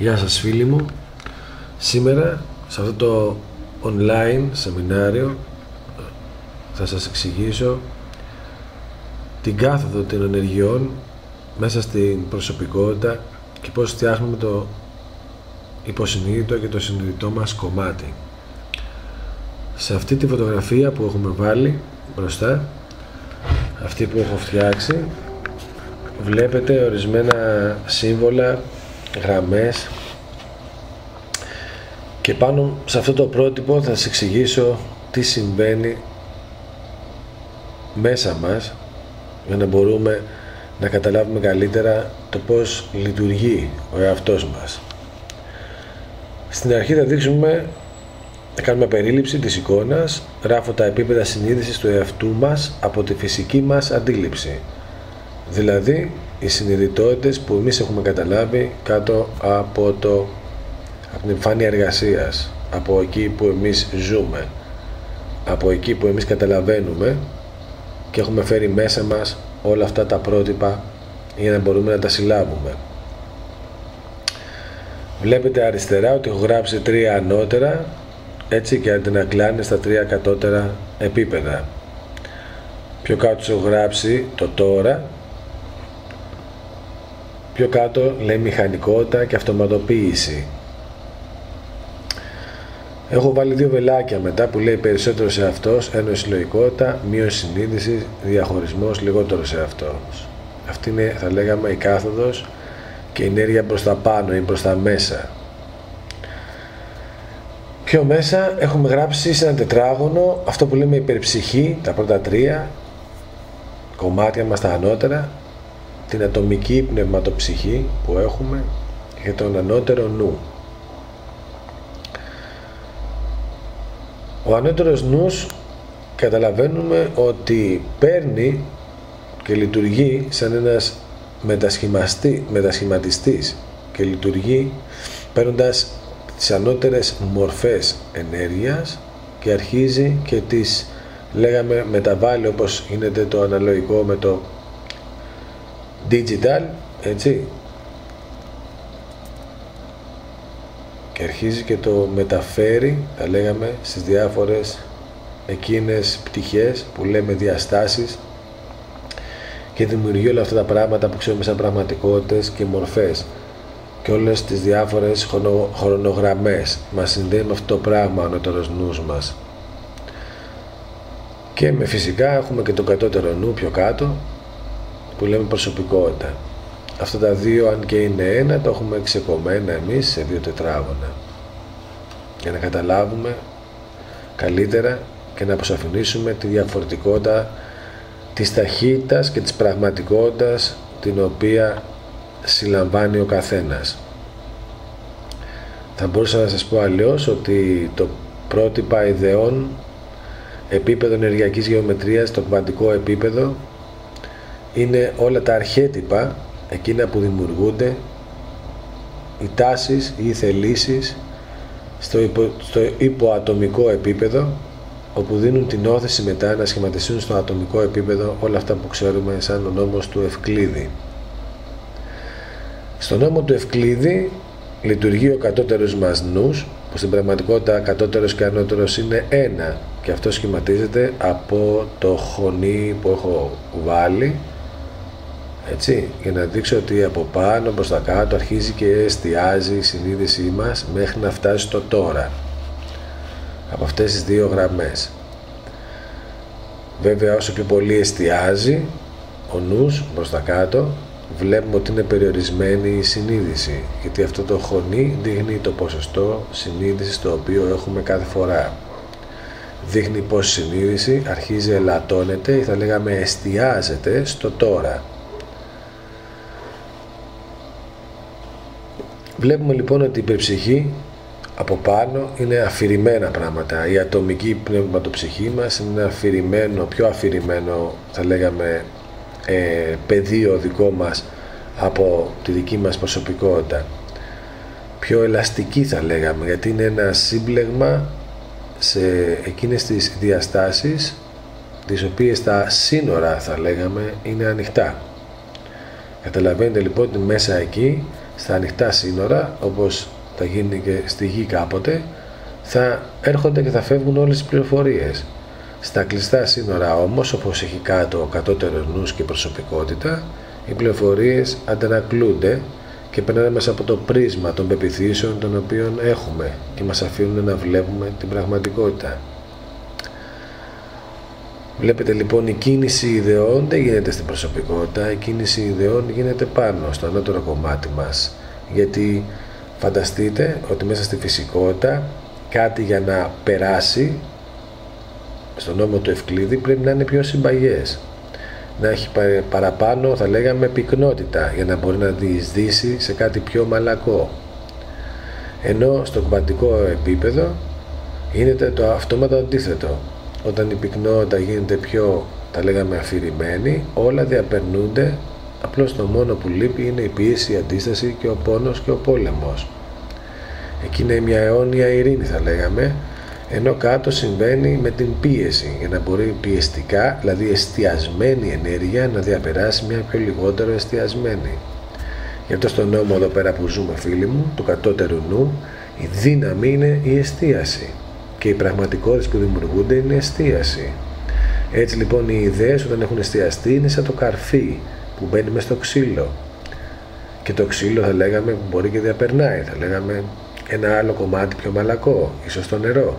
Γεια σας φίλοι μου. Σήμερα σε αυτό το online σεμινάριο θα σας εξηγήσω την κάθοδο των ενεργειών μέσα στην προσωπικότητα και πώς φτιάχνουμε το υποσυνείδητο και το συνειδητό μας κομμάτι. Σε αυτή τη φωτογραφία που έχουμε βάλει μπροστά, αυτή που έχω φτιάξει, βλέπετε ορισμένα σύμβολα, γραμμές, και πάνω σε αυτό το πρότυπο θα σας εξηγήσω τι συμβαίνει μέσα μας για να μπορούμε να καταλάβουμε καλύτερα το πώς λειτουργεί ο εαυτός μας. Στην αρχή θα κάνουμε περίληψη της εικόνας. Γράφω τα επίπεδα συνείδησης του εαυτού μας από τη φυσική μας αντίληψη, δηλαδή οι συνειδητότητες που εμείς έχουμε καταλάβει κάτω από την επιφάνεια εργασίας, από εκεί που εμείς ζούμε, από εκεί που εμείς καταλαβαίνουμε και έχουμε φέρει μέσα μας όλα αυτά τα πρότυπα για να μπορούμε να τα συλλάβουμε. Βλέπετε αριστερά ότι έχω γράψει 3 ανώτερα, έτσι, και αντανακλάνε στα 3 κατώτερα επίπεδα. Πιο κάτω έχω γράψει το τώρα, πιο κάτω λέει μηχανικότητα και αυτοματοποίηση. Έχω βάλει 2 βελάκια μετά που λέει περισσότερο σε αυτός, ένωση συλλογικότητα, μείωση συνείδησης, διαχωρισμός, λιγότερο σε αυτός. Αυτή είναι, θα λέγαμε, η κάθοδος και η ενέργεια προς τα πάνω ή προς τα μέσα. Πιο μέσα έχουμε γράψει σε ένα τετράγωνο αυτό που λέμε υπερψυχή, τα πρώτα 3 κομμάτια μας τα ανώτερα, την ατομική πνευματοψυχή που έχουμε και τον ανώτερο νου. Ο ανώτερος νους, καταλαβαίνουμε ότι παίρνει και λειτουργεί σαν ένας μετασχηματιστής και λειτουργεί παίρνοντας τις ανώτερες μορφές ενέργειας και αρχίζει και τις, λέγαμε, μεταβάλλει, όπως γίνεται το αναλογικό με το digital, έτσι, και αρχίζει και το μεταφέρει, θα λέγαμε, στις διάφορες εκείνες πτυχές που λέμε διαστάσεις και δημιουργεί όλα αυτά τα πράγματα που ξέρουμε σαν πραγματικότητες και μορφές και όλες τις διάφορες χρονογραμμές. Μας συνδέει με αυτό το πράγμα ο ανώτερος νους μας. Και με φυσικά έχουμε και το κατώτερο νου πιο κάτω που λέμε προσωπικότητα. Αυτά τα 2, αν και είναι ένα, το έχουμε ξεκομμένα εμείς σε 2 τετράγωνα για να καταλάβουμε καλύτερα και να αποσαφηνίσουμε τη διαφορετικότητα της ταχύτητας και της πραγματικότητας την οποία συλλαμβάνει ο καθένας. Θα μπορούσα να σας πω αλλιώς ότι το πρότυπα ιδεών, επίπεδο ενεργειακής γεωμετρίας, το κβαντικό επίπεδο, είναι όλα τα αρχέτυπα εκείνα που δημιουργούνται, οι τάσεις ή οι θελήσεις στο υποατομικό επίπεδο, όπου δίνουν την όθηση μετά να σχηματιστούν στο ατομικό επίπεδο όλα αυτά που ξέρουμε σαν ο νόμος του Ευκλείδη. Στον νόμο του Ευκλείδη λειτουργεί ο κατώτερος μας νους, που στην πραγματικότητα κατώτερος και ανώτερος είναι ένα, και αυτό σχηματίζεται από το χωνί που έχω βάλει, έτσι, για να δείξω ότι από πάνω προς τα κάτω αρχίζει και εστιάζει η συνείδησή μας μέχρι να φτάσει στο τώρα, από αυτές τις 2 γραμμές. Βέβαια, όσο πιο πολύ εστιάζει ο νους προς τα κάτω, βλέπουμε ότι είναι περιορισμένη η συνείδηση, γιατί αυτό το χωνί δείχνει το ποσοστό συνείδησης το οποίο έχουμε κάθε φορά. Δείχνει πως η συνείδηση αρχίζει, ελαττώνεται ή, θα λέγαμε, εστιάζεται στο τώρα. Βλέπουμε λοιπόν ότι η υπερψυχή από πάνω είναι αφηρημένα πράγματα. Η ατομική πνευματοψυχή μας είναι αφηρημένο, πιο αφηρημένο, θα λέγαμε, πεδίο δικό μας από τη δική μας προσωπικότητα. Πιο ελαστική, θα λέγαμε, γιατί είναι ένα σύμπλεγμα σε εκείνες τις διαστάσεις τις οποίες τα σύνορα, θα λέγαμε, είναι ανοιχτά. Καταλαβαίνετε λοιπόν ότι μέσα εκεί στα ανοιχτά σύνορα, όπως θα γίνει και στη γη κάποτε, θα έρχονται και θα φεύγουν όλες οι πληροφορίες. Στα κλειστά σύνορα όμως, όπως έχει κάτω ο κατώτερος νους και προσωπικότητα, οι πληροφορίες αντανακλούνται και περνάνε μέσα από το πρίσμα των πεποιθήσεων των οποίων έχουμε και μας αφήνουν να βλέπουμε την πραγματικότητα. Βλέπετε λοιπόν, η κίνηση ιδεών δεν γίνεται στην προσωπικότητα, η κίνηση ιδεών γίνεται πάνω στο ανώτερο κομμάτι μας. Γιατί φανταστείτε ότι μέσα στη φυσικότητα κάτι για να περάσει στον νόμο του Ευκλείδη πρέπει να είναι πιο συμπαγές, να έχει παραπάνω, θα λέγαμε, πυκνότητα για να μπορεί να διεισδύσει σε κάτι πιο μαλακό. Ενώ στο κβαντικό επίπεδο γίνεται το αυτόματο αντίθετο. Όταν η πυκνότητα γίνεται πιο, τα λέγαμε, αφηρημένη, όλα διαπερνούνται, απλώς το μόνο που λείπει είναι η πίεση, η αντίσταση και ο πόνος και ο πόλεμος. Εκεί είναι μια αιώνια ειρήνη, θα λέγαμε, ενώ κάτω συμβαίνει με την πίεση, για να μπορεί πιεστικά, δηλαδή εστιασμένη ενέργεια, να διαπεράσει μια πιο λιγότερο εστιασμένη. Γι' αυτό στον νόμο εδώ πέρα που ζούμε, φίλοι μου, του κατώτερου νου, η δύναμη είναι η εστίαση και οι πραγματικότητες που δημιουργούνται είναι εστίαση. Έτσι λοιπόν οι ιδέες όταν έχουν εστιαστεί είναι σαν το καρφί που μπαίνει μες στο ξύλο, και το ξύλο, θα λέγαμε, που μπορεί και διαπερνάει, θα λέγαμε, ένα άλλο κομμάτι πιο μαλακό, ίσως το νερό.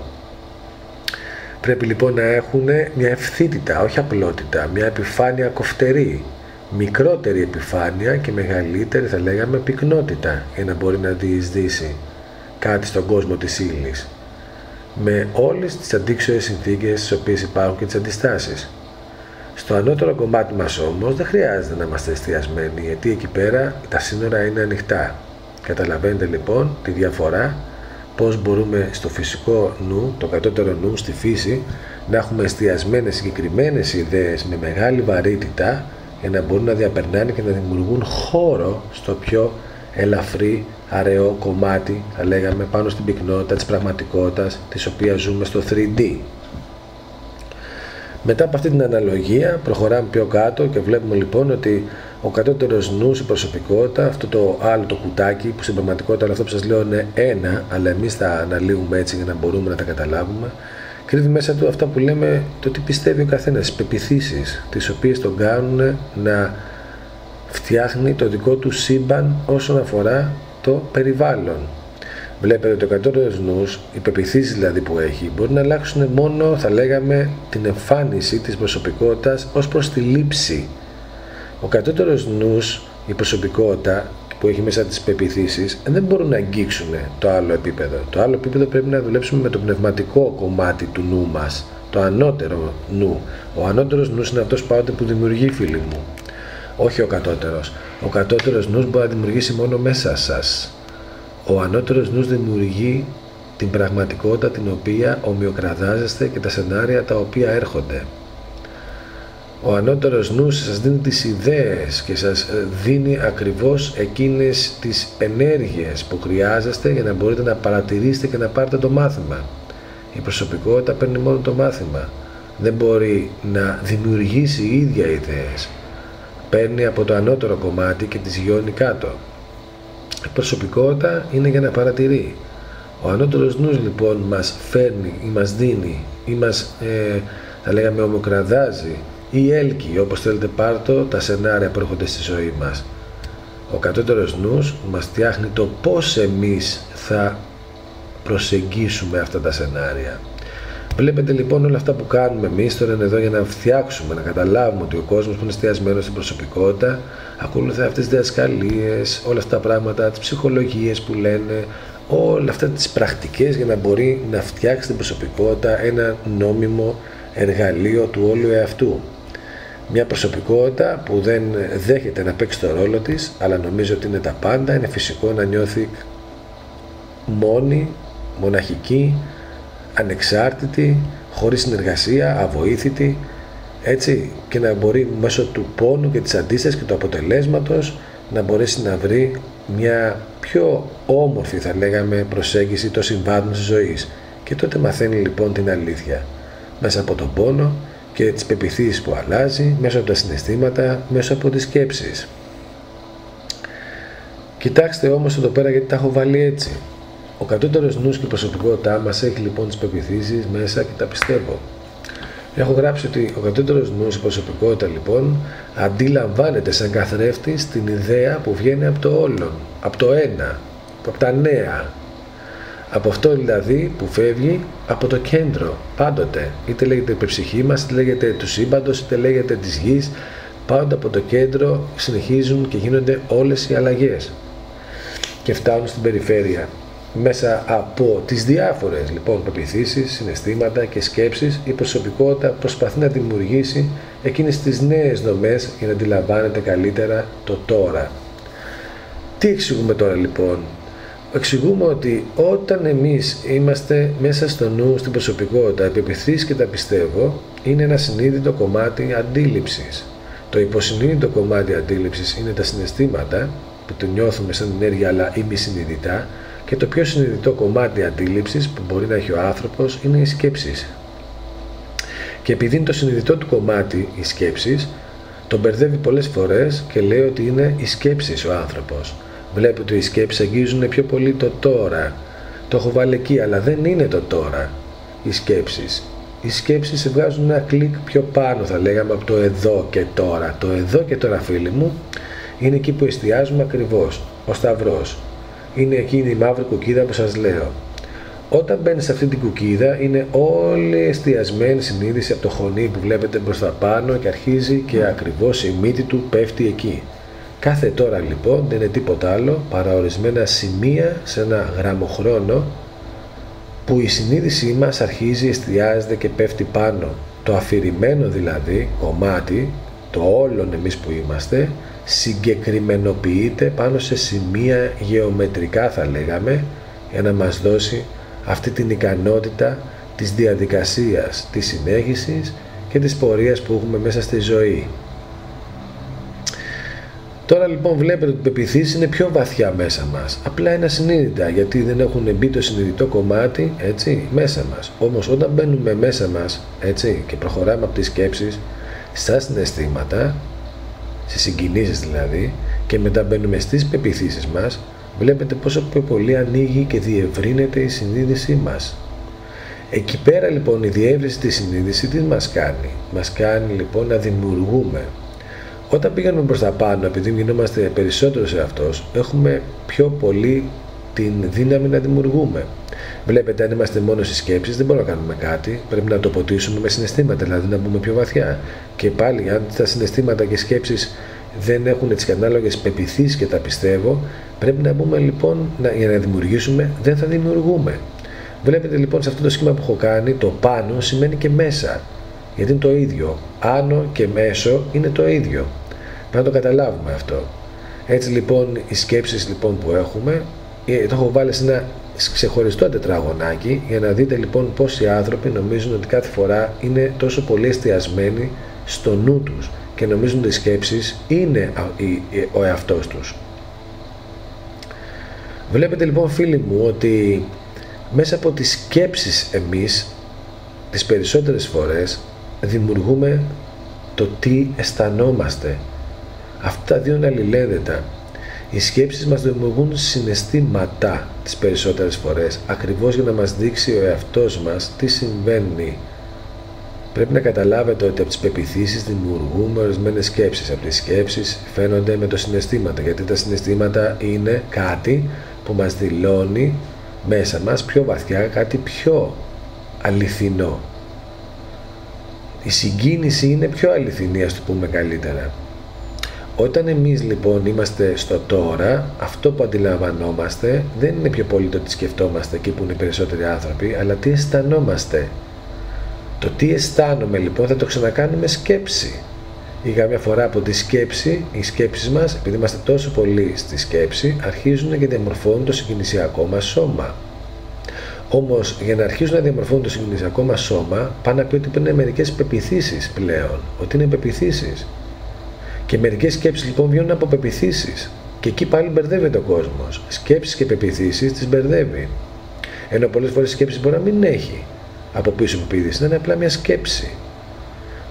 Πρέπει λοιπόν να έχουν μια ευθύτητα, όχι απλότητα, μια επιφάνεια κοφτερή, μικρότερη επιφάνεια και μεγαλύτερη, θα λέγαμε, πυκνότητα, για να μπορεί να διεισδύσει κάτι στον κόσμο της ύλης, με όλες τις αντίξωες συνθήκες στις οποίες υπάρχουν και τις αντιστάσεις. Στο ανώτερο κομμάτι μας όμως δεν χρειάζεται να είμαστε εστιασμένοι, γιατί εκεί πέρα τα σύνορα είναι ανοιχτά. Καταλαβαίνετε λοιπόν τη διαφορά, πώς μπορούμε στο φυσικό νου, το κατώτερο νου, στη φύση, να έχουμε εστιασμένες συγκεκριμένες ιδέες με μεγάλη βαρύτητα, για να μπορούν να διαπερνάνε και να δημιουργούν χώρο στο πιο ελαφρύ, αραιό κομμάτι, θα λέγαμε, πάνω στην πυκνότητα της πραγματικότητας της οποίας ζούμε στο 3D. Μετά από αυτή την αναλογία προχωράμε πιο κάτω και βλέπουμε λοιπόν ότι ο κατώτερος νους, η προσωπικότητα, αυτό το άλλο το κουτάκι που στην πραγματικότητα όλα αυτά που σας λέω είναι ένα, αλλά εμείς τα αναλύουμε έτσι για να μπορούμε να τα καταλάβουμε, κρύβει μέσα του αυτά που λέμε, το τι πιστεύει ο καθένας, τις πεποιθήσεις, τις οποίες τον κάνουν να φτιάχνει το δικό του σύμπαν όσον αφορά το περιβάλλον. Βλέπετε ότι ο κατώτερος νους, οι πεποιθήσεις δηλαδή που έχει, μπορεί να αλλάξουν μόνο, θα λέγαμε, την εμφάνιση της προσωπικότητας ως προς τη λήψη. Ο κατώτερος νους, η προσωπικότητα που έχει μέσα τις πεποιθήσεις, δεν μπορούν να αγγίξουν το άλλο επίπεδο. Το άλλο επίπεδο πρέπει να δουλέψουμε με το πνευματικό κομμάτι του νου μας, το ανώτερο νου. Ο ανώτερος νους είναι αυτός πάντοτε που δημιουργεί, φίλοι μου, όχι ο κατώτερος. Ο κατώτερος νους μπορεί να δημιουργήσει μόνο μέσα σας. Ο ανώτερος νους δημιουργεί την πραγματικότητα την οποία ομοιοκραδάζεστε και τα σενάρια τα οποία έρχονται. Ο ανώτερος νους σας δίνει τις ιδέες και σας δίνει ακριβώς εκείνες τις ενέργειες που χρειάζεστε για να μπορείτε να παρατηρήσετε και να πάρετε το μάθημα. Η προσωπικότητα παίρνει μόνο το μάθημα. Δεν μπορεί να δημιουργήσει η ίδια ιδέες. Παίρνει από το ανώτερο κομμάτι και τις γιώνει κάτω. Η προσωπικότητα είναι για να παρατηρεί. Ο ανώτερος νους λοιπόν μας φέρνει ή μας δίνει ή μας, θα λέγαμε, ομοκραδάζει ή έλκει, όπως θέλετε πάρτο, τα σενάρια που έρχονται στη ζωή μας. Ο κατώτερος νους μας φτιάχνει το πώς εμείς θα προσεγγίσουμε αυτά τα σενάρια. Βλέπετε λοιπόν όλα αυτά που κάνουμε εμείς τώρα είναι εδώ για να φτιάξουμε, να καταλάβουμε ότι ο κόσμος που είναι εστιασμένος στην προσωπικότητα ακολουθεί αυτές τις διδασκαλίες, όλα αυτά τα πράγματα, τις ψυχολογίες που λένε, όλα αυτά τις πρακτικές για να μπορεί να φτιάξει την προσωπικότητα ένα νόμιμο εργαλείο του όλου εαυτού. Μια προσωπικότητα που δεν δέχεται να παίξει το ρόλο της, αλλά νομίζω ότι είναι τα πάντα, είναι φυσικό να νιώθει μόνη, μοναχική, ανεξάρτητη, χωρίς συνεργασία, αβοήθητη, έτσι, και να μπορεί μέσω του πόνου και της αντίστασης και του αποτελέσματος να μπορέσει να βρει μια πιο όμορφη, θα λέγαμε, προσέγγιση των συμβάντων της ζωής. Και τότε μαθαίνει λοιπόν την αλήθεια μέσα από τον πόνο και τις πεποιθήσεις που αλλάζει, μέσα από τα συναισθήματα, μέσα από τις σκέψεις. Κοιτάξτε όμως εδώ πέρα γιατί τα έχω βάλει έτσι. Ο κατώτερος νους και η προσωπικότητά μας έχει λοιπόν τις πεποιθήσεις μέσα και τα πιστεύω. Έχω γράψει ότι ο κατώτερος νους, η προσωπικότητα λοιπόν, αντιλαμβάνεται σαν καθρέφτης την ιδέα που βγαίνει από το όλον, από το ένα, από τα νέα. Από αυτό δηλαδή που φεύγει από το κέντρο, πάντοτε. Είτε λέγεται υπερψυχή μας, είτε λέγεται του σύμπαντος, είτε λέγεται της γης. Πάντα από το κέντρο συνεχίζουν και γίνονται όλες οι αλλαγές. Και φτάνουν στην περιφέρεια. Μέσα από τις διάφορες λοιπόν πεποιθήσεις, συναισθήματα και σκέψεις, η προσωπικότητα προσπαθεί να δημιουργήσει εκείνες τις νέες δομές για να αντιλαμβάνεται καλύτερα το τώρα. Τι εξηγούμε τώρα λοιπόν? Εξηγούμε ότι όταν εμείς είμαστε μέσα στο νου, στην προσωπικότητα, πεποιθήσεις και τα πιστεύω, είναι ένα συνείδητο κομμάτι αντίληψης. Το υποσυνείδητο κομμάτι αντίληψης είναι τα συναισθήματα που το νιώθουμε σαν ενέργεια αλλά ημισυνειδητά, και το πιο συνειδητό κομμάτι αντίληψης που μπορεί να έχει ο άνθρωπος είναι οι σκέψεις. Και επειδή είναι το συνειδητό του κομμάτι οι σκέψεις, τον μπερδεύει πολλές φορές και λέει ότι είναι οι σκέψεις ο άνθρωπος. Βλέπει ότι οι σκέψεις αγγίζουν πιο πολύ το τώρα. Το έχω βάλει εκεί, αλλά δεν είναι το τώρα οι σκέψεις. Οι σκέψεις βγάζουν ένα κλικ πιο πάνω, θα λέγαμε, από το εδώ και τώρα. Το εδώ και τώρα, φίλοι μου, είναι εκεί που εστιάζουμε ακριβώς, ο σταυρός. Είναι εκείνη η μαύρη κουκίδα που σας λέω. Όταν μπαίνεις σε αυτή την κουκίδα, είναι όλη εστιασμένη συνείδηση από το χωνί που βλέπετε προς τα πάνω και αρχίζει και ακριβώς η μύτη του πέφτει εκεί. Κάθε τώρα λοιπόν δεν είναι τίποτα άλλο παρά ορισμένα σημεία σε ένα γραμμοχρόνο που η συνείδησή μας αρχίζει, εστιάζεται και πέφτει πάνω. Το αφηρημένο δηλαδή κομμάτι, το όλον εμείς που είμαστε, συγκεκριμενοποιείται πάνω σε σημεία γεωμετρικά, θα λέγαμε, για να μας δώσει αυτή την ικανότητα της διαδικασίας, της συνέχισης και της πορείας που έχουμε μέσα στη ζωή. Τώρα λοιπόν βλέπετε ότι οι πεποιθήσεις είναι πιο βαθιά μέσα μας, απλά είναι ασυνείδητα γιατί δεν έχουν μπει το συνειδητό κομμάτι, έτσι, μέσα μας. Όμως όταν μπαίνουμε μέσα μας, έτσι, και προχωράμε από τις σκέψεις στα συναισθήματα, στις συγκινήσεις δηλαδή, και μετά μπαίνουμε στις πεποιθήσεις μας, βλέπετε πόσο πιο πολύ ανοίγει και διευρύνεται η συνείδησή μας. Εκεί πέρα λοιπόν η διεύρυνση της συνείδησης τι μας κάνει? Μας κάνει λοιπόν να δημιουργούμε. Όταν πήγαμε προς τα πάνω, επειδή γινόμαστε περισσότερο σε αυτός, έχουμε πιο πολύ την δύναμη να δημιουργούμε. Βλέπετε, αν είμαστε μόνο στις σκέψεις, δεν μπορούμε να κάνουμε κάτι. Πρέπει να το ποτίσουμε με συναισθήματα, δηλαδή να μπούμε πιο βαθιά. Και πάλι, αν τα συναισθήματα και οι σκέψεις δεν έχουν τις κατάλληλες πεποιθήσεις και τα πιστεύω, πρέπει να μπούμε λοιπόν για να δημιουργήσουμε, δεν θα δημιουργούμε. Βλέπετε λοιπόν σε αυτό το σχήμα που έχω κάνει, το πάνω σημαίνει και μέσα. Γιατί είναι το ίδιο. Άνω και μέσο είναι το ίδιο. Πρέπει να το καταλάβουμε αυτό. Έτσι λοιπόν, οι σκέψεις λοιπόν που έχουμε, το έχω βάλει σε ένα ξεχωριστό τετραγωνάκι για να δείτε λοιπόν πως οι άνθρωποι νομίζουν ότι κάθε φορά είναι τόσο πολύ εστιασμένοι στο νου τους και νομίζουν ότι οι σκέψεις είναι ο εαυτός τους. Βλέπετε λοιπόν, φίλοι μου, ότι μέσα από τις σκέψεις εμείς τις περισσότερες φορές δημιουργούμε το τι αισθανόμαστε. Αυτά τα δύο είναι αλληλένδετα. Οι σκέψεις μας δημιουργούν συναισθήματα τις περισσότερες φορές, ακριβώς για να μας δείξει ο εαυτός μας τι συμβαίνει. Πρέπει να καταλάβετε ότι από τις πεποιθήσεις δημιουργούμε ορισμένες σκέψεις. Από τις σκέψεις φαίνονται με το συναισθήματα, γιατί τα συναισθήματα είναι κάτι που μας δηλώνει μέσα μας πιο βαθιά, κάτι πιο αληθινό. Η συγκίνηση είναι πιο αληθινή, ας το πούμε καλύτερα. Όταν εμείς λοιπόν είμαστε στο τώρα, αυτό που αντιλαμβανόμαστε δεν είναι πιο πολύ το τι σκεφτόμαστε εκεί που είναι περισσότεροι άνθρωποι, αλλά τι αισθανόμαστε. Το τι αισθάνομαι λοιπόν θα το ξανακάνουμε σκέψη. Ή καμιά φορά από τη σκέψη, οι σκέψεις μας, επειδή είμαστε τόσο πολύ στη σκέψη, αρχίζουν και διαμορφώνουν το συγκινησιακό μας σώμα. Όμως για να αρχίσουν να διαμορφώνουν το συγκινησιακό μας σώμα, πάνε να πει ότι είναι μερικές πεποιθήσεις πλέον, ότι είναι πεποιθήσεις. Και μερικές σκέψεις λοιπόν βγαίνουν από πεποιθήσεις. Και εκεί πάλι μπερδεύεται ο κόσμος. Σκέψεις και πεποιθήσεις τις μπερδεύει. Ενώ πολλές φορές σκέψεις μπορεί να μην έχει από πίσω πεποιθήσεις, να είναι απλά μια σκέψη.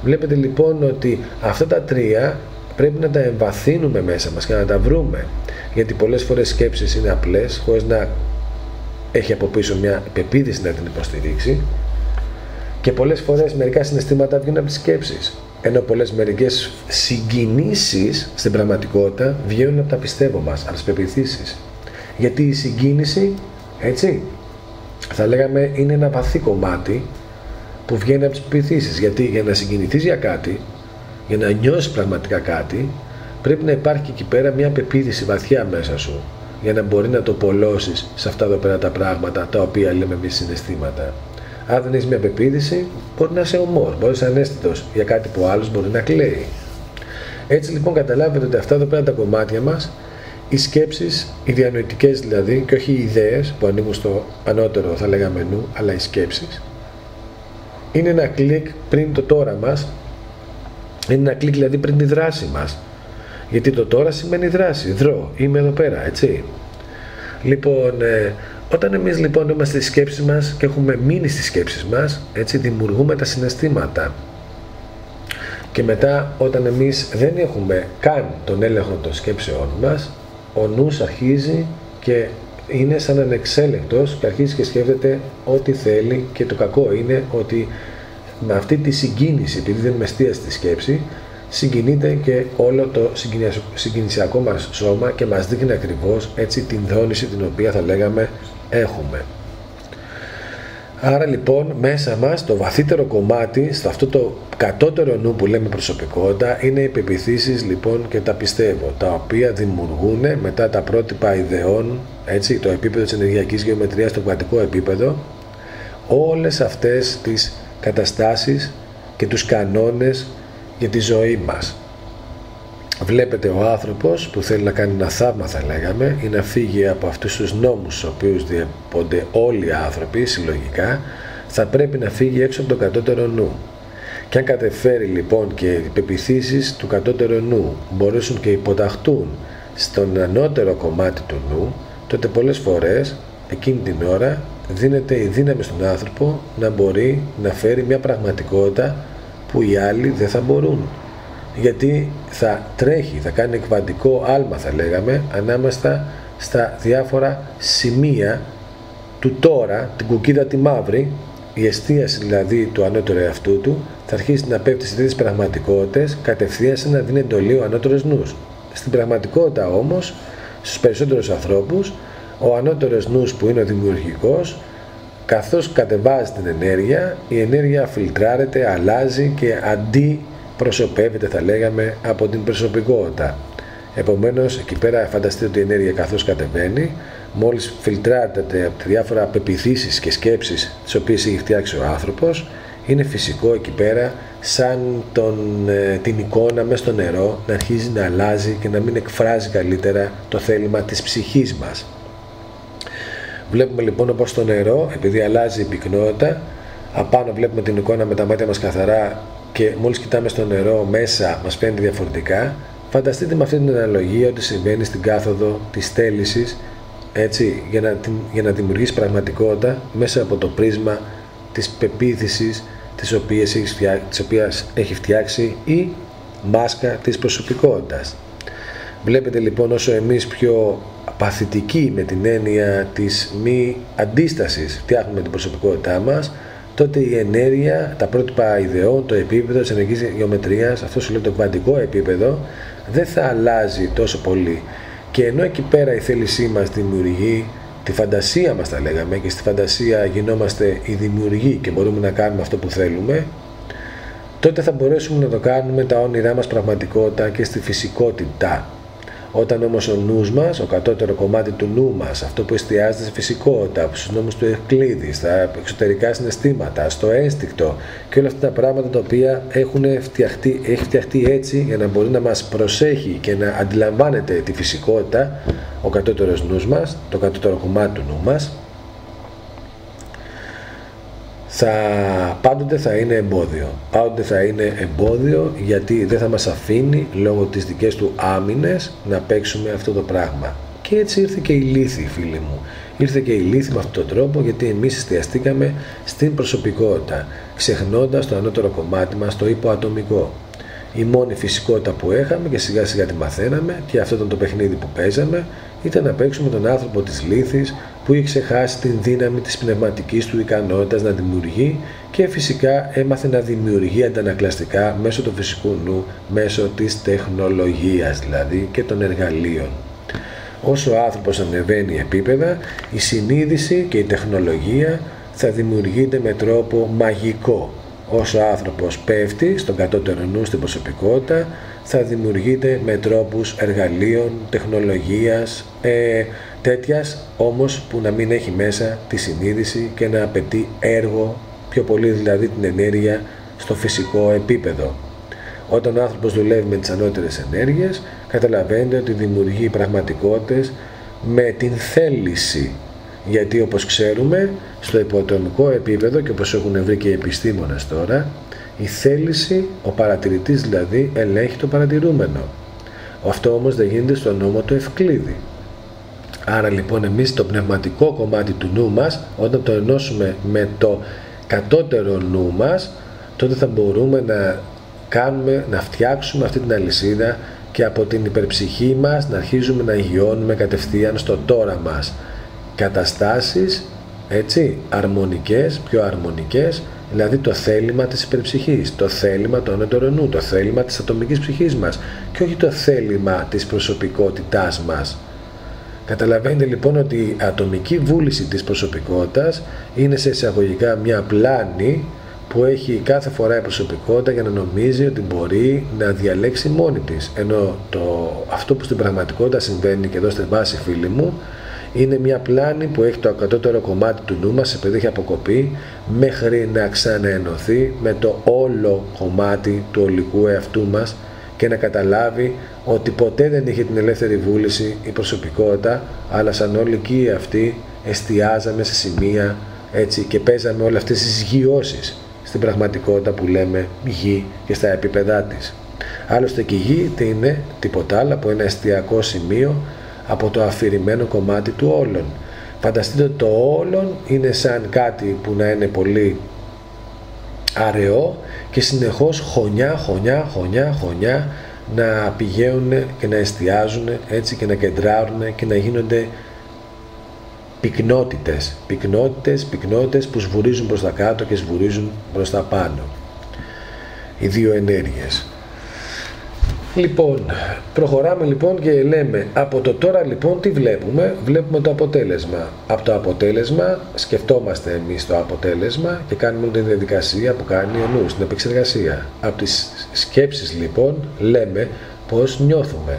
Βλέπετε λοιπόν ότι αυτά τα τρία πρέπει να τα εμβαθύνουμε μέσα μας και να τα βρούμε, γιατί πολλές φορές σκέψεις είναι απλές χωρίς να έχει από πίσω μια πεποίθηση να την υποστηρίξει, και πολλές φορές μερικά συναισθήματα βγαίνουν από τις σκέψεις, ενώ μερικές συγκινήσεις στην πραγματικότητα βγαίνουν από τα πιστεύω μας, από τις πεποιθήσεις. Γιατί η συγκίνηση, έτσι, θα λέγαμε, είναι ένα βαθύ κομμάτι που βγαίνει από τις πεποιθήσεις. Γιατί για να συγκινηθείς για κάτι, για να νιώσεις πραγματικά κάτι, πρέπει να υπάρχει και εκεί πέρα μια πεποίθηση βαθιά μέσα σου, για να μπορεί να το πολλώσεις σε αυτά εδώ πέρα τα πράγματα τα οποία λέμε εμείς συναισθήματα. Αν δεν έχεις μια πεποίθηση, μπορεί να είσαι ομός, μπορεί να είσαι ανέστητος για κάτι που άλλος μπορεί να κλαίει. Έτσι λοιπόν, καταλάβετε ότι αυτά εδώ πέρα τα κομμάτια μας, οι σκέψεις, οι διανοητικές δηλαδή, και όχι οι ιδέες που ανήκουν στο ανώτερο θα λέγαμε νου, αλλά οι σκέψεις, είναι ένα κλικ πριν το τώρα μας, είναι ένα κλικ δηλαδή πριν τη δράση μας. Γιατί το τώρα σημαίνει δράση, δρώ, είμαι εδώ πέρα, έτσι. Λοιπόν, όταν εμείς λοιπόν είμαστε στις σκέψεις μας και έχουμε μείνει στις σκέψεις μας, έτσι, δημιουργούμε τα συναισθήματα. Και μετά, όταν εμείς δεν έχουμε καν τον έλεγχο των σκέψεών μας, ο νους αρχίζει και είναι σαν ανεξέλεγκτος και αρχίζει και σκέφτεται ό,τι θέλει, και το κακό είναι ότι με αυτή τη συγκίνηση, επειδή δεν είμαι εστία στη σκέψη, συγκινείται και όλο το συγκινησιακό μας σώμα και μας δείχνει ακριβώς, έτσι, την δόνηση την οποία θα λέγαμε έχουμε. Άρα λοιπόν μέσα μας το βαθύτερο κομμάτι, σε αυτό το κατώτερο νου που λέμε προσωπικότητα, είναι οι πεποιθήσεις λοιπόν και τα πιστεύω, τα οποία δημιουργούν μετά τα πρότυπα ιδεών, έτσι, το επίπεδο της ενεργειακής γεωμετρίας, το κβαντικό επίπεδο, όλες αυτές τις καταστάσεις και τους κανόνες για τη ζωή μας. Βλέπετε ο άνθρωπος που θέλει να κάνει ένα θαύμα, θα λέγαμε, ή να φύγει από αυτούς τους νόμους στους οποίους διέπονται όλοι οι άνθρωποι συλλογικά, θα πρέπει να φύγει έξω από το κατώτερο νου. Και αν κατεφέρει λοιπόν και οι πεποιθήσεις του κατώτερου νου μπορέσουν και υποταχτούν στον ανώτερο κομμάτι του νου, τότε πολλές φορές εκείνη την ώρα δίνεται η δύναμη στον άνθρωπο να μπορεί να φέρει μια πραγματικότητα που οι άλλοι δεν θα μπορούν. Γιατί θα τρέχει, θα κάνει κβαντικό άλμα, θα λέγαμε, ανάμεσα στα διάφορα σημεία του τώρα, την κουκίδα τη μαύρη, η εστίαση δηλαδή του ανώτερου εαυτού του, θα αρχίσει να πέφτει σε τέτοιες πραγματικότητες, κατευθείαν να δίνει εντολή ο ανώτερος νους. Στην πραγματικότητα όμως, στους περισσότερους ανθρώπους, ο ανώτερος νους που είναι ο δημιουργικός, καθώς κατεβάζει την ενέργεια, η ενέργεια φιλτράρεται, αλλάζει και αντιπροσωπεύεται, θα λέγαμε, από την προσωπικότητα. Επομένως, εκεί πέρα φανταστείτε ότι η ενέργεια καθώς κατεβαίνει, μόλις φιλτράρεται από διάφορα πεποιθήσεις και σκέψεις τις οποίες έχει φτιάξει ο άνθρωπος, είναι φυσικό εκεί πέρα, σαν την εικόνα μέσα στο νερό, να αρχίζει να αλλάζει και να μην εκφράζει καλύτερα το θέλημα της ψυχής μας. Βλέπουμε λοιπόν πως το νερό, επειδή αλλάζει η πυκνότητα, απάνω βλέπουμε την εικόνα με τα μάτια μας καθαρά και μόλις κοιτάμε στο νερό μέσα μας φαίνεται διαφορετικά. Φανταστείτε με αυτή την αναλογία ότι συμβαίνει στην κάθοδο της θέλησης, έτσι, για να δημιουργήσει πραγματικότητα μέσα από το πρίσμα της πεποίθησης της οποίας έχει φτιάξει η μάσκα της προσωπικότητας. Βλέπετε λοιπόν, όσο εμείς πιο παθητικοί με την έννοια της μη αντίστασης φτιάχνουμε την προσωπικότητά μας, τότε η ενέργεια, τα πρότυπα ιδεών, το επίπεδο της ενεργειακής γεωμετρίας, αυτό σου λέει το κβαντικό επίπεδο, δεν θα αλλάζει τόσο πολύ. Και ενώ εκεί πέρα η θέλησή μας δημιουργεί τη φαντασία μας, τα λέγαμε, και στη φαντασία γινόμαστε οι δημιουργοί και μπορούμε να κάνουμε αυτό που θέλουμε, τότε θα μπορέσουμε να το κάνουμε τα όνειρά μας πραγματικότητα και στη φυσικότητα. Όταν όμως ο νους μας, ο κατώτερο κομμάτι του νου μας, αυτό που εστιάζεται στη φυσικότητα, στους νόμους του Ευκλείδη, στα εξωτερικά συναισθήματα, στο ένστικτο και όλα αυτά τα πράγματα τα οποία έχει φτιαχτεί έτσι για να μπορεί να μας προσέχει και να αντιλαμβάνεται τη φυσικότητα, ο κατώτερος νους μας, το κατώτερο κομμάτι του νου μας, πάντοτε θα είναι εμπόδιο. Πάντοτε θα είναι εμπόδιο, γιατί δεν θα μας αφήνει λόγω της δικές του άμυνες να παίξουμε αυτό το πράγμα. Και έτσι ήρθε και η λύθη, φίλοι μου. Ήρθε και η λύθη με αυτόν τον τρόπο, γιατί εμείς εστιαστήκαμε στην προσωπικότητα, ξεχνώντας το ανώτερο κομμάτι μας, το υποατομικό. η μόνη φυσικότητα που έχαμε και σιγά σιγά τη μαθαίναμε, και αυτό ήταν το παιχνίδι που παίζαμε, ήταν να παίξουμε τον άνθρωπο της λύθης που είχε ξεχάσει την δύναμη της πνευματικής του ικανότητας να δημιουργεί, και φυσικά έμαθε να δημιουργεί αντανακλαστικά μέσω του φυσικού νου, μέσω της τεχνολογίας δηλαδή και των εργαλείων. Όσο ο άνθρωπος ανεβαίνει επίπεδα, η συνείδηση και η τεχνολογία θα δημιουργείται με τρόπο μαγικό. Όσο ο άνθρωπος πέφτει στον κατώτερο νου, στην προσωπικότητα, θα δημιουργείται με τρόπους εργαλείων, τεχνολογίας, τέτοιας όμως που να μην έχει μέσα τη συνείδηση και να απαιτεί έργο, πιο πολύ δηλαδή την ενέργεια στο φυσικό επίπεδο. Όταν ο άνθρωπος δουλεύει με τις ανώτερες ενέργειες, καταλαβαίνετε ότι δημιουργεί πραγματικότητες με την θέληση. Γιατί όπως ξέρουμε, στο υποατομικό επίπεδο και όπως έχουν βρει και οι επιστήμονες τώρα, η θέληση, ο παρατηρητής δηλαδή, ελέγχει το παρατηρούμενο. Αυτό όμως δεν γίνεται στον νόμο του Ευκλείδη. Άρα λοιπόν εμείς το πνευματικό κομμάτι του νου μας, όταν το ενώσουμε με το κατώτερο νου μας, τότε θα μπορούμε να φτιάξουμε αυτή την αλυσίδα και από την υπερψυχή μας να αρχίζουμε να υγιώνουμε κατευθείαν στο τώρα μας. Καταστάσεις, έτσι, αρμονικές, πιο αρμονικές, δηλαδή το θέλημα της υπερψυχής, το θέλημα του ανώτερου νου, το θέλημα της ατομικής ψυχής μας και όχι το θέλημα της προσωπικότητάς μας. Καταλαβαίνετε λοιπόν ότι η ατομική βούληση της προσωπικότητας είναι σε εισαγωγικά μια πλάνη που έχει κάθε φορά η προσωπικότητα για να νομίζει ότι μπορεί να διαλέξει μόνη της, ενώ αυτό που στην πραγματικότητα συμβαίνει και εδώ στη βάση, φίλοι μου, είναι μια πλάνη που έχει το ακατώτερο κομμάτι του νου μας, επειδή έχει αποκοπεί, μέχρι να ξαναενωθεί με το όλο κομμάτι του ολικού εαυτού μας και να καταλάβει ότι ποτέ δεν είχε την ελεύθερη βούληση η προσωπικότητα, αλλά σαν ολική αυτή εστιάζαμε σε σημεία, έτσι, και παίζαμε όλες αυτές τις γιώσεις στην πραγματικότητα που λέμε γη και στα επίπεδά της. Άλλωστε και η γη τι είναι, τίποτα άλλο από ένα εστιακό σημείο από το αφηρημένο κομμάτι του όλων. Φανταστείτε ότι το όλον είναι σαν κάτι που να είναι πολύ αραιό και συνεχώς χωνιά να πηγαίνουν και να εστιάζουν, έτσι, και να κεντράρουν και να γίνονται πυκνότητες που σβουρίζουν προς τα κάτω και σβουρίζουν προς τα πάνω. Οι δύο ενέργειες. Λοιπόν, προχωράμε λοιπόν και λέμε από το τώρα λοιπόν τι βλέπουμε, βλέπουμε το αποτέλεσμα. Από το αποτέλεσμα σκεφτόμαστε εμείς το αποτέλεσμα και κάνουμε την διαδικασία που κάνει ο νους, την επεξεργασία. Από τις σκέψεις λοιπόν λέμε πώς νιώθουμε.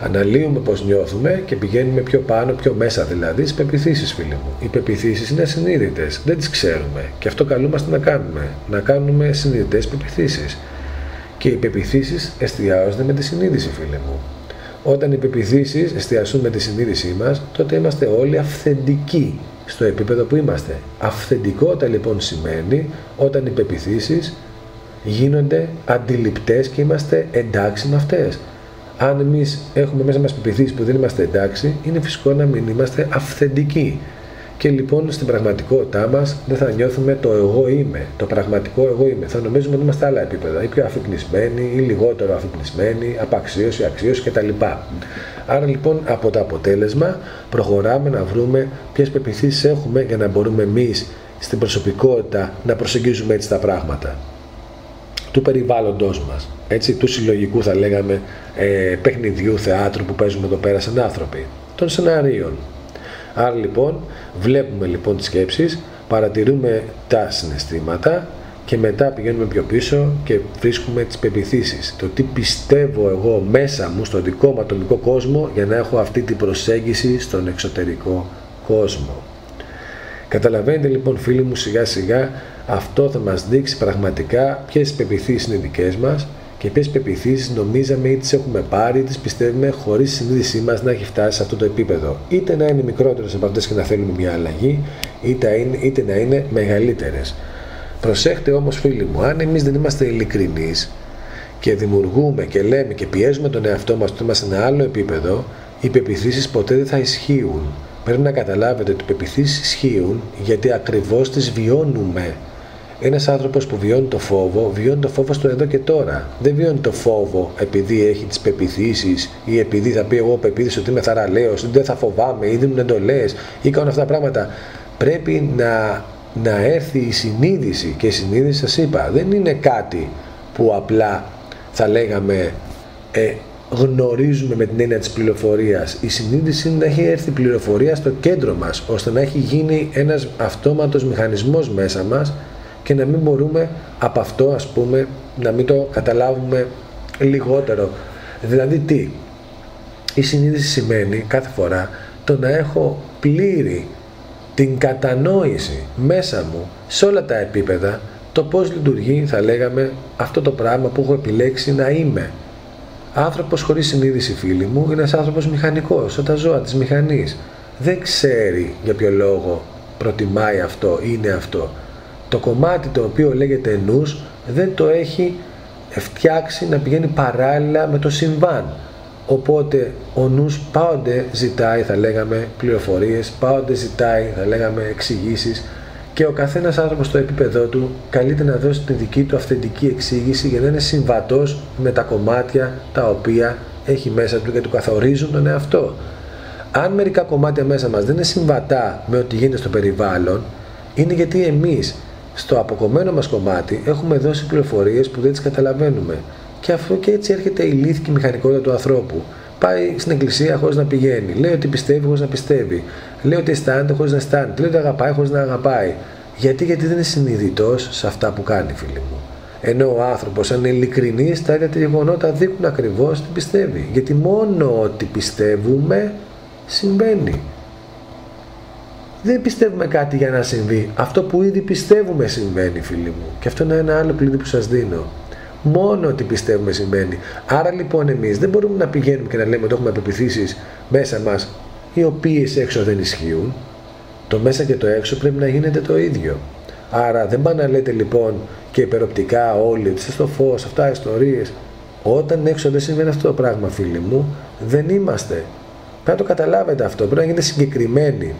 Αναλύουμε πώς νιώθουμε και πηγαίνουμε πιο πάνω, πιο μέσα δηλαδή, στις πεποιθήσεις, φίλοι μου. Οι πεποιθήσεις είναι ασυνείδητες, δεν τις ξέρουμε και αυτό καλούμαστε να κάνουμε, συνειδητές πεποιθήσεις. Και οι πεποιθήσεις εστιάζονται με τη συνείδηση, φίλε μου. Όταν οι πεποιθήσεις εστιαστούν με τη συνείδησή μας, τότε είμαστε όλοι αυθεντικοί στο επίπεδο που είμαστε. Αυθεντικότητα λοιπόν σημαίνει όταν οι πεποιθήσεις γίνονται αντιληπτές και είμαστε εντάξει με αυτές. Αν εμείς έχουμε μέσα μας πεποιθήσεις που δεν είμαστε εντάξει, είναι φυσικό να μην είμαστε αυθεντικοί. Και λοιπόν στην πραγματικότητά μας δεν θα νιώθουμε το εγώ είμαι, το πραγματικό εγώ είμαι. Θα νομίζουμε ότι είμαστε άλλα επίπεδα, ή πιο αφυπνισμένοι, ή λιγότερο αφυπνισμένοι, απαξίωση, αξίωση κτλ. Άρα λοιπόν από το αποτέλεσμα προχωράμε να βρούμε ποιες πεποιθήσεις έχουμε για να μπορούμε εμείς στην προσωπικότητα να προσεγγίζουμε έτσι τα πράγματα του περιβάλλοντός μας, έτσι, του συλλογικού θα λέγαμε παιχνιδιού θεάτρου που παίζουμε εδώ πέρα σαν άνθρωποι, των σεναρίων. Άρα λοιπόν βλέπουμε λοιπόν τις σκέψεις, παρατηρούμε τα συναισθήματα και μετά πηγαίνουμε πιο πίσω και βρίσκουμε τις πεποιθήσεις. Το τι πιστεύω εγώ μέσα μου στον δικό μου ατομικό κόσμο για να έχω αυτή την προσέγγιση στον εξωτερικό κόσμο. Καταλαβαίνετε λοιπόν, φίλοι μου, σιγά σιγά αυτό θα μας δείξει πραγματικά ποιες πεποιθήσεις είναι δικές μας και ποιες πεποιθήσεις νομίζαμε ή τις έχουμε πάρει ή τις πιστεύουμε χωρίς η συνείδησή μας να έχει φτάσει σε αυτό το επίπεδο. Είτε να είναι μικρότερες από αυτές και να θέλουμε μια αλλαγή, είτε να είναι μεγαλύτερες. Προσέχτε όμως, φίλοι μου, αν εμείς δεν είμαστε ειλικρινείς και δημιουργούμε και λέμε και πιέζουμε τον εαυτό μας ότι είμαστε σε ένα άλλο επίπεδο, οι πεποιθήσεις ποτέ δεν θα ισχύουν. Πρέπει να καταλάβετε ότι οι πεποιθήσεις ισχύουν γιατί ακριβώς τις βιώνουμε. Ένας άνθρωπος που βιώνει το φόβο, βιώνει το φόβο στο εδώ και τώρα. Δεν βιώνει το φόβο επειδή έχει τις πεποιθήσεις ή επειδή θα πει εγώ πεποίθηση ότι είμαι θαραλέος, δεν θα φοβάμαι ή δίνουν εντολές ή κάνουν αυτά τα πράγματα. Πρέπει να έρθει η συνείδηση και η συνείδηση σας είπα δεν είναι κάτι που απλά θα λέγαμε γνωρίζουμε με την έννοια της πληροφορίας. Η συνείδηση είναι να έχει έρθει η πληροφορία στο κέντρο μας ώστε να έχει γίνει ένας αυτόματος μηχανισμός μέσα μας και να μην μπορούμε από αυτό ας πούμε να μην το καταλάβουμε λιγότερο. Δηλαδή τι, η συνείδηση σημαίνει κάθε φορά το να έχω πλήρη την κατανόηση μέσα μου σε όλα τα επίπεδα το πώς λειτουργεί θα λέγαμε αυτό το πράγμα που έχω επιλέξει να είμαι. Άνθρωπος χωρίς συνείδηση φίλοι μου είναι ένας άνθρωπος μηχανικός, σαν τα ζώα της μηχανής. Δεν ξέρει για ποιο λόγο προτιμάει αυτό, είναι αυτό. Το κομμάτι το οποίο λέγεται νους δεν το έχει φτιάξει να πηγαίνει παράλληλα με το συμβάν. Οπότε ο νους πάντοτε ζητάει θα λέγαμε πληροφορίες, πάντοτε ζητάει θα λέγαμε εξηγήσεις και ο καθένας άνθρωπος στο επίπεδό του καλείται να δώσει την δική του αυθεντική εξήγηση για να είναι συμβατός με τα κομμάτια τα οποία έχει μέσα του και του καθορίζουν τον εαυτό. Αν μερικά κομμάτια μέσα μας δεν είναι συμβατά με ό,τι γίνεται στο περιβάλλον, είναι γιατί εμείς στο αποκομμένο μας κομμάτι έχουμε δώσει πληροφορίες που δεν τις καταλαβαίνουμε. Και αυτό και έτσι έρχεται η λύθικη μηχανικότητα του ανθρώπου. Πάει στην εκκλησία χωρίς να πηγαίνει. Λέει ότι πιστεύει χωρίς να πιστεύει. Λέει ότι αισθάνεται χωρίς να αισθάνεται. Λέει ότι αγαπάει χωρίς να αγαπάει. Γιατί δεν είναι συνειδητός σε αυτά που κάνει, φίλοι μου. Ενώ ο άνθρωπος, αν είναι ειλικρινής, τα ίδια τα γεγονότα δείχνουν ακριβώς τι πιστεύει. Γιατί μόνο ό,τι πιστεύουμε συμβαίνει. Δεν πιστεύουμε κάτι για να συμβεί. Αυτό που ήδη πιστεύουμε συμβαίνει, φίλοι μου. Και αυτό είναι ένα άλλο κλειδί που σας δίνω. Μόνο ότι πιστεύουμε συμβαίνει. Άρα λοιπόν εμείς δεν μπορούμε να πηγαίνουμε και να λέμε ότι έχουμε πεποιθήσεις μέσα μας οι οποίες έξω δεν ισχύουν. Το μέσα και το έξω πρέπει να γίνεται το ίδιο. Άρα δεν πάνε να λέτε λοιπόν και υπεροπτικά όλοι στο φως, αυτά ιστορίες. Όταν έξω δεν συμβαίνει αυτό το πράγμα φίλοι μου, δεν είμαστε. Πρέπει να το καταλάβετε αυτό, πρέπει να γίνετε συγκεκριμένοι.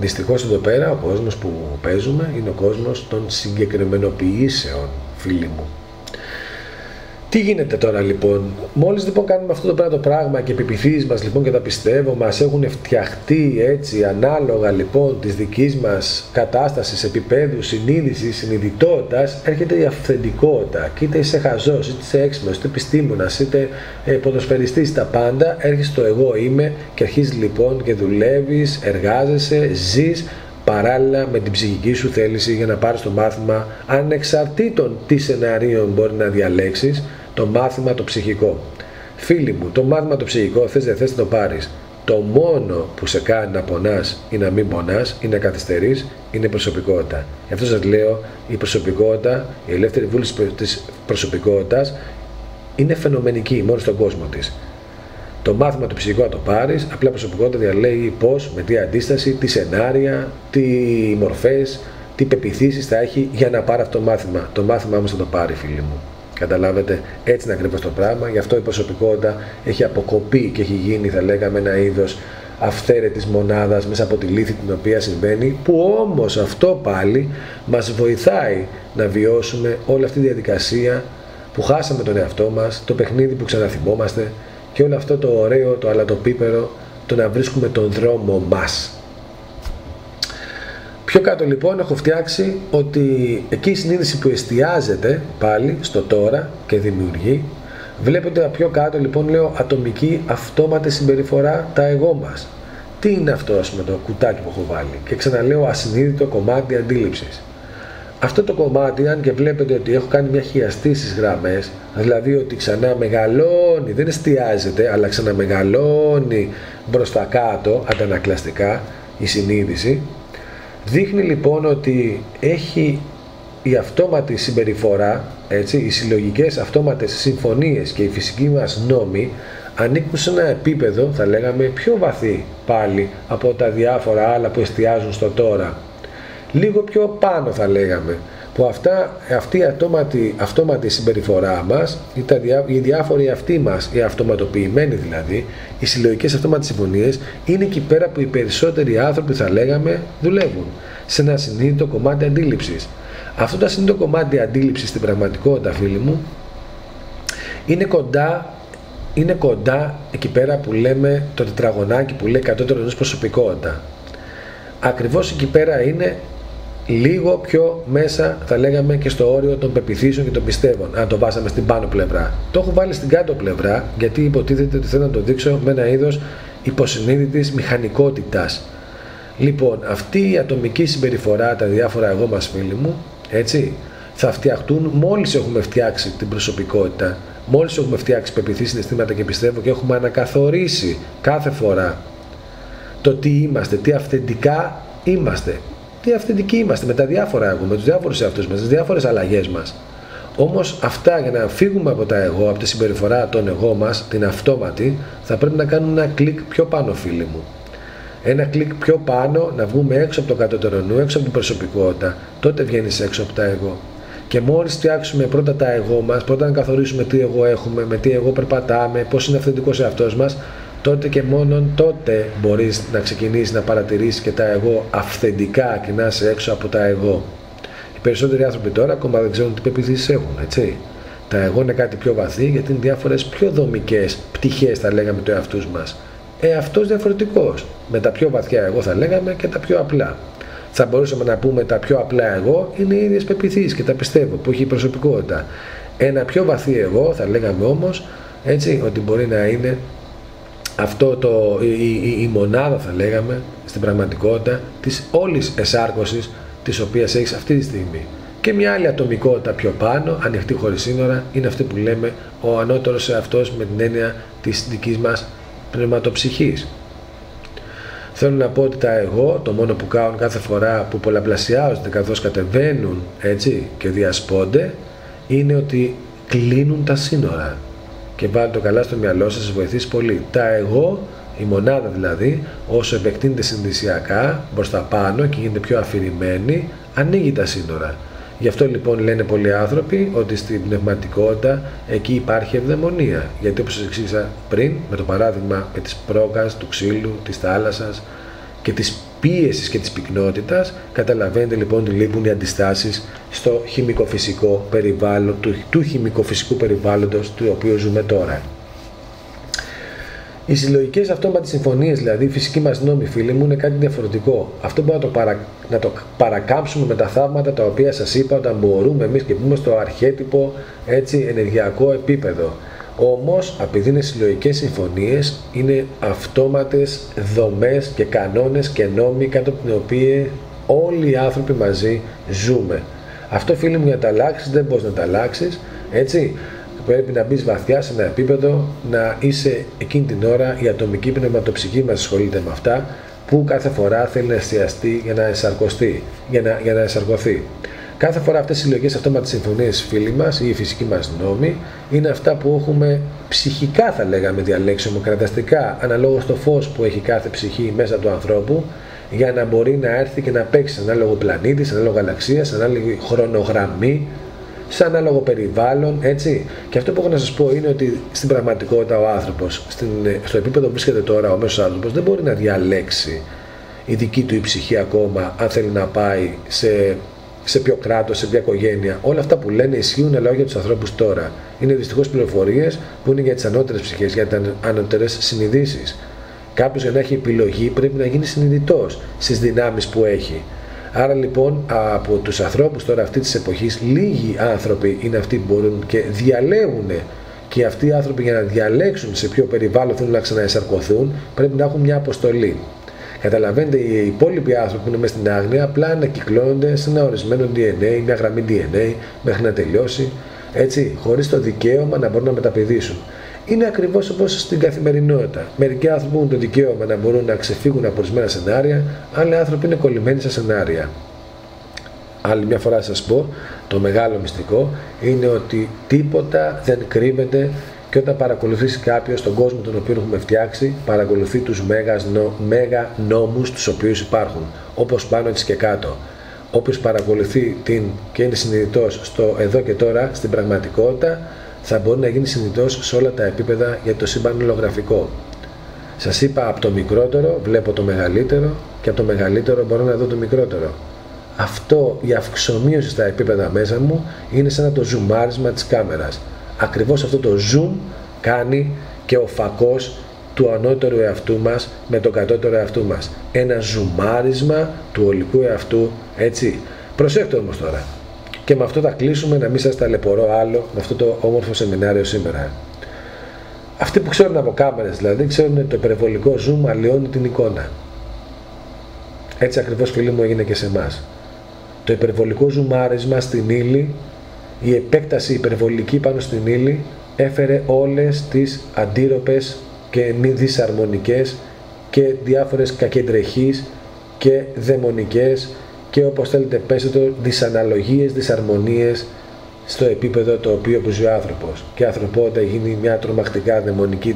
Δυστυχώς εδώ πέρα ο κόσμος που παίζουμε είναι ο κόσμος των συγκεκριμενοποιήσεων, φίλοι μου. Τι γίνεται τώρα λοιπόν, μόλις λοιπόν κάνουμε αυτό το πέρα το πράγμα και οι πεποιθήσεις μας λοιπόν και τα πιστεύω μας έχουν φτιαχτεί έτσι ανάλογα λοιπόν της δικής μας κατάστασης, επίπεδου, συνείδησης, συνειδητότητας, έρχεται η αυθεντικότητα και είτε είσαι χαζός, είτε είσαι έξυπνος, είτε επιστήμονας, είτε ποδοσφαιριστής, τα πάντα, έρχεσαι το εγώ είμαι και αρχίζεις λοιπόν και δουλεύεις, εργάζεσαι, ζεις παράλληλα με την ψυχική σου θέληση για να πάρεις το μάθημα ανεξαρτήτων τι σενάριων μπορεί να διαλέξεις το μάθημα το ψυχικό. Φίλοι μου, το μάθημα το ψυχικό θες δεν θες να το πάρεις. Το μόνο που σε κάνει να πονάς ή να μην πονάς ή να καθυστερείς είναι η προσωπικότητα. Γι' αυτό σας λέω η προσωπικότητα, η ελεύθερη βούληση της προσωπικότητας είναι φαινομενική μόνο στον κόσμο της. Το μάθημα του ψυχικού να το πάρεις, απλά προσωπικότητα διαλέγει πώς, με τι αντίσταση, τι σενάρια, τι μορφές, τι πεποιθήσεις θα έχει για να πάρει αυτό το μάθημα. Το μάθημα όμως θα το πάρει φίλοι μου. Καταλάβετε, έτσι είναι ακριβώς το πράγμα, γι' αυτό η προσωπικότητα έχει αποκοπεί και έχει γίνει θα λέγαμε ένα είδος αυθαίρετης μονάδας μέσα από τη λύθη την οποία συμβαίνει, που όμως αυτό πάλι μας βοηθάει να βιώσουμε όλη αυτή τη διαδικασία που χάσαμε τον εαυτό μας, το παιχνίδι που ξαναθυμόμαστε, και όλο αυτό το ωραίο, το αλατοπίπερο, το να βρίσκουμε τον δρόμο μας. Πιο κάτω λοιπόν έχω φτιάξει ότι εκεί η συνείδηση που εστιάζεται πάλι στο τώρα και δημιουργεί, βλέπετε πιο κάτω λοιπόν λέω ατομική αυτόματη συμπεριφορά τα εγώ μας. Τι είναι αυτό με το κουτάκι που έχω βάλει και ξαναλέω ασυνείδητο κομμάτι αντίληψης. Αυτό το κομμάτι, αν και βλέπετε ότι έχω κάνει μια χιαστή στις γραμμές, δηλαδή ότι ξανά μεγαλώνει, δεν εστιάζεται, αλλά ξαναμεγαλώνει μπρος τα κάτω, αντανακλαστικά, η συνείδηση, δείχνει λοιπόν ότι έχει η αυτόματη συμπεριφορά, έτσι, οι συλλογικές αυτόματες συμφωνίες και οι φυσικοί μας νόμοι ανήκουν σε ένα επίπεδο, θα λέγαμε, πιο βαθύ πάλι από τα διάφορα άλλα που εστιάζουν στο τώρα. Λίγο πιο πάνω θα λέγαμε. που αυτή η αυτόματη συμπεριφορά μας, οι διάφοροι αυτοί μας, οι αυτοματοποιημένοι δηλαδή, οι συλλογικές αυτόματες συμφωνίες, είναι εκεί πέρα που οι περισσότεροι άνθρωποι, θα λέγαμε, δουλεύουν, σε ένα συνείδητο κομμάτι αντίληψης. Αυτό το συνείδητο κομμάτι αντίληψης στην πραγματικότητα, φίλοι μου, είναι κοντά εκεί πέρα που λέμε το τετραγωνάκι που λέει κατώτερο ενός προσωπικότητα. Ακριβώς εκεί πέρα είναι λίγο πιο μέσα, θα λέγαμε, και στο όριο των πεποιθήσεων και των πιστεύων, αν το βάσαμε στην πάνω πλευρά. Το έχω βάλει στην κάτω πλευρά γιατί υποτίθεται ότι θέλω να το δείξω με ένα είδος υποσυνείδητης μηχανικότητας. Λοιπόν, αυτή η ατομική συμπεριφορά, τα διάφορα εγώ μας, φίλοι μου, έτσι, θα φτιαχτούν μόλις έχουμε φτιάξει την προσωπικότητα, μόλις έχουμε φτιάξει πεποιθήσεις, συναισθήματα και πιστεύω και έχουμε ανακαθορίσει κάθε φορά το τι είμαστε, τι αυθεντικά είμαστε. Τι αυθεντικοί είμαστε με τα διάφορα εγώ, με τους διάφορους εαυτούς μας, τις διάφορες αλλαγές μας. Όμως αυτά, για να φύγουμε από τα εγώ, από τη συμπεριφορά των εγώ μας, την αυτόματη, θα πρέπει να κάνουμε ένα κλικ πιο πάνω, φίλοι μου. Ένα κλικ πιο πάνω, να βγούμε έξω από το κατώτερο νου, έξω από την προσωπικότητα. Τότε βγαίνεις έξω από τα εγώ. Και μόλις φτιάξουμε πρώτα τα εγώ μας, πρώτα να καθορίσουμε τι εγώ έχουμε, με τι εγώ περπατάμε, πώς είναι αυθεντικός εαυτός μας, τότε και μόνον τότε μπορείς να ξεκινήσεις να παρατηρήσεις και τα εγώ αυθεντικά και να είσαι έξω από τα εγώ. Οι περισσότεροι άνθρωποι τώρα ακόμα δεν ξέρουν τι πεποιθήσεις έχουν, έτσι. Τα εγώ είναι κάτι πιο βαθύ, γιατί είναι διάφορες πιο δομικές πτυχές, θα λέγαμε, του εαυτού μας. Αυτός διαφορετικός, με τα πιο βαθιά εγώ, θα λέγαμε, και τα πιο απλά. Θα μπορούσαμε να πούμε τα πιο απλά εγώ είναι οι ίδιες πεποιθήσεις και τα πιστεύω που έχει η προσωπικότητα. Ένα πιο βαθύ εγώ, θα λέγαμε όμως, έτσι, ότι μπορεί να είναι αυτό η μονάδα, θα λέγαμε, στην πραγματικότητα της όλης εσάρκωσης της οποίας έχεις αυτή τη στιγμή. Και μια άλλη ατομικότητα πιο πάνω, ανοιχτή, χωρίς σύνορα, είναι αυτή που λέμε ο ανώτερος εαυτός, με την έννοια της δικής μας πνευματοψυχής. Θέλω να πω ότι τα εγώ, το μόνο που κάνουν κάθε φορά που πολλαπλασιάζονται καθώς κατεβαίνουν, έτσι, και διασπώνται, είναι ότι κλείνουν τα σύνορα. Και βάλτε το καλά στο μυαλό σας, βοηθήσει πολύ. Τα εγώ, η μονάδα δηλαδή, όσο επεκτείνεται συνδυσιακά προς τα πάνω και γίνεται πιο αφηρημένη, ανοίγει τα σύνορα. Γι' αυτό λοιπόν λένε πολλοί άνθρωποι ότι στην πνευματικότητα εκεί υπάρχει ευδαιμονία. Γιατί, όπως σας εξήγησα πριν, με το παράδειγμα με της πρόκας, του ξύλου, της θάλασσας και της πίεσης και της πυκνότητας, καταλαβαίνετε λοιπόν ότι λείπουν οι αντιστάσεις στο χημικοφυσικό περιβάλλον, του χημικοφυσικού περιβάλλοντος του οποίου ζούμε τώρα. Οι συλλογικές αυτόματες συμφωνίες, δηλαδή οι φυσικοί μας νόμοι, φίλοι μου, είναι κάτι διαφορετικό. Αυτό μπορούμε να το παρακάμψουμε με τα θαύματα τα οποία σας είπα, όταν μπορούμε εμείς και πούμε στο αρχέτυπο, έτσι, ενεργειακό επίπεδο. Όμως, επειδή είναι συλλογικές συμφωνίες, είναι αυτόματες δομές και κανόνες και νόμοι κάτω από την οποία όλοι οι άνθρωποι μαζί ζούμε. Αυτό, φίλοι μου, για να τα αλλάξεις δεν μπορείς να τα αλλάξεις, έτσι. Πρέπει να μπεις βαθιά σε ένα επίπεδο, να είσαι εκείνη την ώρα. Η ατομική πνευματοψυχή μας ασχολείται με αυτά, που κάθε φορά θέλει να εστιαστεί για να εσαρκωθεί, για να εσαρκωθεί. Κάθε φορά αυτές οι συλλογικές αυτόματες συμφωνίες, φίλοι μας, ή οι φυσικοί μας νόμοι, είναι αυτά που έχουμε ψυχικά, θα λέγαμε, διαλέξει ομοκραταστικά, αναλόγως το φως που έχει κάθε ψυχή μέσα του ανθρώπου, για να μπορεί να έρθει και να παίξει σε ανάλογο πλανήτη, σε ανάλογο γαλαξία, σε ανάλογη χρονογραμμή, σε ανάλογο περιβάλλον, έτσι. Και αυτό που έχω να σας πω είναι ότι στην πραγματικότητα ο άνθρωπος, στο επίπεδο που βρίσκεται τώρα ο μέσος άνθρωπος, δεν μπορεί να διαλέξει η δική του η ψυχή ακόμα, αν θέλει να πάει σε ποιο κράτος, σε ποια οικογένεια. Όλα αυτά που λένε ισχύουν, αλλά όχι για τους ανθρώπους τώρα. Είναι δυστυχώς πληροφορίες που είναι για τις ανώτερες ψυχές, για τις ανώτερες συνειδήσεις. Κάποιος, για να έχει επιλογή, πρέπει να γίνει συνειδητός στις δυνάμεις που έχει. Άρα λοιπόν, από τους ανθρώπους τώρα αυτή της εποχής, λίγοι άνθρωποι είναι αυτοί που μπορούν και διαλέγουν, και αυτοί οι άνθρωποι, για να διαλέξουν σε ποιο περιβάλλον θέλουν να ξαναεσαρκωθούν, πρέπει να έχουν μια αποστολή. Καταλαβαίνετε, οι υπόλοιποι άνθρωποι που είναι μέσα στην άγνοια απλά ανακυκλώνονται σε ένα ορισμένο DNA, μια γραμμή DNA, μέχρι να τελειώσει, έτσι, χωρίς το δικαίωμα να μπορούν να μεταπηδήσουν. Είναι ακριβώς όπως στην καθημερινότητα. Μερικοί άνθρωποι έχουν το δικαίωμα να μπορούν να ξεφύγουν από ορισμένα σενάρια, άλλοι άνθρωποι είναι κολλημένοι σε σενάρια. Άλλη μια φορά σας πω, το μεγάλο μυστικό είναι ότι τίποτα δεν κρύβεται, και όταν παρακολουθήσει κάποιος τον κόσμο τον οποίο έχουμε φτιάξει, παρακολουθεί τους μέγα νόμους τους οποίους υπάρχουν, όπως πάνω έτσι και κάτω. όποιος παρακολουθεί την και είναι συνειδητός στο εδώ και τώρα, στην πραγματικότητα, θα μπορεί να γίνει συνειδητός σε όλα τα επίπεδα για το σύμπαν υλογραφικό. Σας είπα, από το μικρότερο βλέπω το μεγαλύτερο και από το μεγαλύτερο μπορώ να δω το μικρότερο. Αυτό, η αυξομοίωση στα επίπεδα μέσα μου, είναι σαν το ζουμάρισμα της κάμερας. Ακριβώς αυτό το zoom κάνει και ο φακός του ανώτερου εαυτού μας με τον κατώτερο εαυτού μας. Ένα ζουμάρισμα του ολικού εαυτού, έτσι. Προσέχτε όμως τώρα. Και με αυτό θα κλείσουμε, να μην σας ταλαιπωρώ άλλο με αυτό το όμορφο σεμινάριο σήμερα. Αυτοί που ξέρουν από κάμερες, δηλαδή, ξέρουν ότι το υπερβολικό zoom αλλοιώνει την εικόνα. Έτσι ακριβώς, φίλοι μου, έγινε και σε εμάς. Το υπερβολικό ζουμάρισμα στην ύλη, η επέκταση υπερβολική πάνω στην ύλη, έφερε όλες τις αντίρροπες και μη δυσαρμονικές και διάφορες κακεντρεχείς και δαιμονικές και, όπως θέλετε πέστε το, δυσαναλογίες, δυσαρμονίες στο επίπεδο το οποίο που ζει ο άνθρωπος. Και η ανθρωπότητα γίνει μια τρομακτικά δαιμονική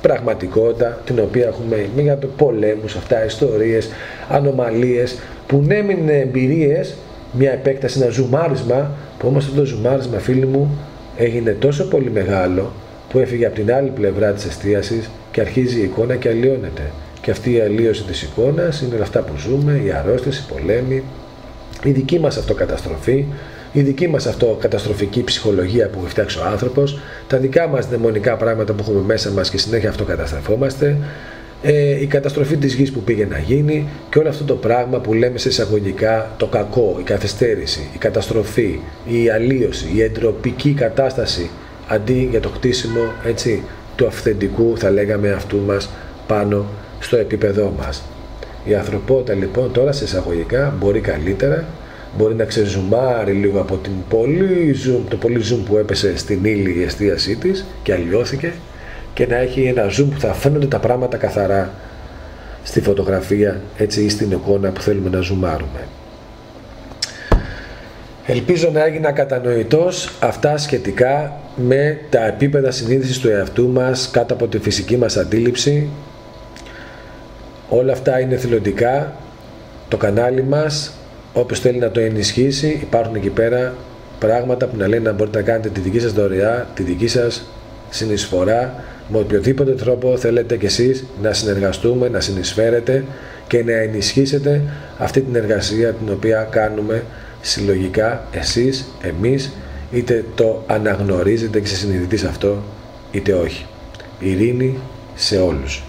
πραγματικότητα, την οποία έχουμε για πολέμους, αυτά, ιστορίες, ανομαλίες, που ναι μεν είναι εμπειρίες, μια επέκταση, ένα ζουμάρισμα, που όμως αυτό το ζουμάρισμα, φίλοι μου, έγινε τόσο πολύ μεγάλο που έφυγε από την άλλη πλευρά της εστίασης και αρχίζει η εικόνα και αλλοιώνεται. Και αυτή η αλλοιώση της εικόνας είναι όλα αυτά που ζούμε, οι αρρώστιες, οι πολέμοι, η δική μας αυτοκαταστροφή, η δική μας αυτοκαταστροφική ψυχολογία που φτιάξει ο άνθρωπος, τα δικά μας δαιμονικά πράγματα που έχουμε μέσα μας και συνέχεια αυτοκαταστρεφόμαστε, η καταστροφή της γης που πήγε να γίνει και όλο αυτό το πράγμα που λέμε σε εισαγωγικά το κακό, η καθυστέρηση, η καταστροφή, η αλλοίωση, η εντροπική κατάσταση, αντί για το χτίσιμο, έτσι, του αυθεντικού, θα λέγαμε, αυτού μας πάνω στο επίπεδό μας. Η ανθρωπότητα λοιπόν τώρα σε εισαγωγικά μπορεί καλύτερα, μπορεί να ξεζουμάρει λίγο από την πολύ zoom που έπεσε στην ύλη η εστίασή της και αλλοιώθηκε, και να έχει ένα zoom που θα φαίνονται τα πράγματα καθαρά στη φωτογραφία, έτσι, ή στην εικόνα που θέλουμε να ζουμάρουμε. Ελπίζω να έγινα κατανοητός αυτά σχετικά με τα επίπεδα συνείδησης του εαυτού μας κάτω από τη φυσική μας αντίληψη. Όλα αυτά είναι θελοντικά. Το κανάλι μας, όποιος θέλει να το ενισχύσει, υπάρχουν εκεί πέρα πράγματα που να λένε να μπορείτε να κάνετε τη δική σας δωρεά, τη δική σας συνεισφορά, με οποιοδήποτε τρόπο θέλετε κι εσείς να συνεργαστούμε, να συνεισφέρετε και να ενισχύσετε αυτή την εργασία την οποία κάνουμε συλλογικά εσείς, εμείς, είτε το αναγνωρίζετε και σε συνειδητής αυτό, είτε όχι. Ειρήνη σε όλους.